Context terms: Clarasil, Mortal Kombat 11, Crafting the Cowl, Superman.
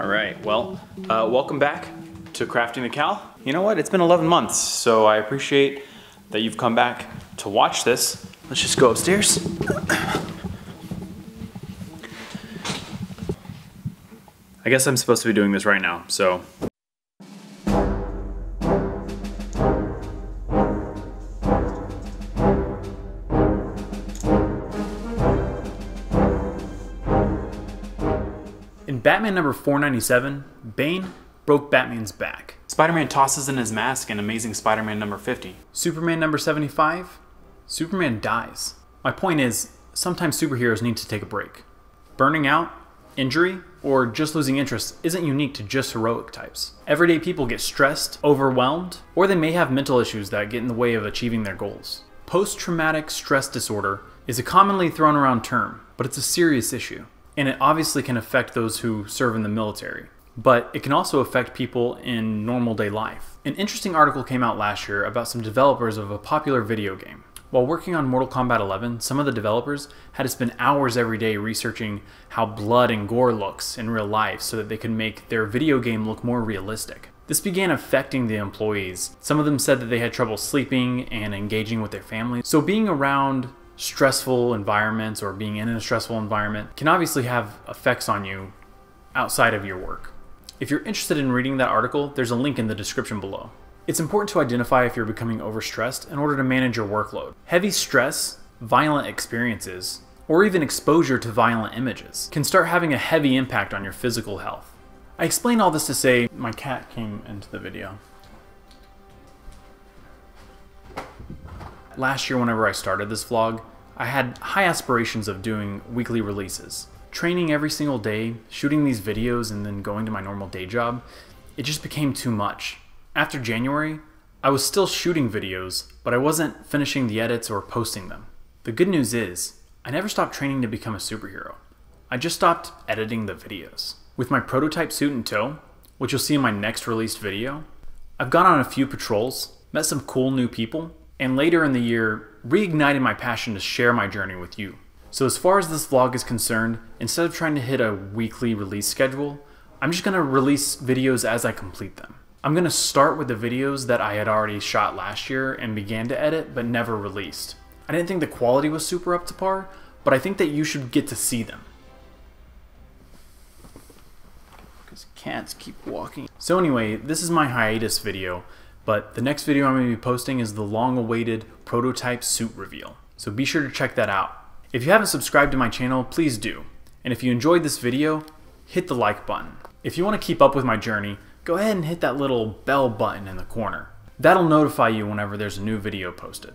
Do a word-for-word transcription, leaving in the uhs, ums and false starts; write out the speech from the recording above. All right, well, uh, welcome back to Crafting the Cowl. You know what, it's been eleven months, so I appreciate that you've come back to watch this. Let's just go upstairs. I guess I'm supposed to be doing this right now, so. In Batman number four ninety-seven, Bane broke Batman's back. Spider-Man tosses in his mask in Amazing Spider-Man number fifty. Superman number seventy-five, Superman dies. My point is, sometimes superheroes need to take a break. Burning out, injury, or just losing interest isn't unique to just heroic types. Everyday people get stressed, overwhelmed, or they may have mental issues that get in the way of achieving their goals. Post-traumatic stress disorder is a commonly thrown around term, but it's a serious issue, and it obviously can affect those who serve in the military, but it can also affect people in normal day life. An interesting article came out last year about some developers of a popular video game. While working on Mortal Kombat eleven, some of the developers had to spend hours every day researching how blood and gore looks in real life so that they could make their video game look more realistic. This began affecting the employees. Some of them said that they had trouble sleeping and engaging with their families. So being around stressful environments or being in a stressful environment can obviously have effects on you outside of your work. If you're interested in reading that article, there's a link in the description below. It's important to identify if you're becoming overstressed in order to manage your workload. Heavy stress, violent experiences, or even exposure to violent images can start having a heavy impact on your physical health. I explain all this to say my cat came into the video. Last year, whenever I started this vlog, I had high aspirations of doing weekly releases. Training every single day, shooting these videos, and then going to my normal day job, it just became too much. After January, I was still shooting videos, but I wasn't finishing the edits or posting them. The good news is, I never stopped training to become a superhero. I just stopped editing the videos. With my prototype suit in tow, which you'll see in my next released video, I've gone on a few patrols, met some cool new people, and later in the year, reignited my passion to share my journey with you. So as far as this vlog is concerned, instead of trying to hit a weekly release schedule, I'm just gonna release videos as I complete them. I'm gonna start with the videos that I had already shot last year and began to edit but never released. I didn't think the quality was super up to par, but I think that you should get to see them. Because cats keep walking. So anyway, this is my hiatus video, but the next video I'm gonna be posting is the long-awaited prototype suit reveal. So be sure to check that out. If you haven't subscribed to my channel, please do. And if you enjoyed this video, hit the like button. If you wanna keep up with my journey, go ahead and hit that little bell button in the corner. That'll notify you whenever there's a new video posted.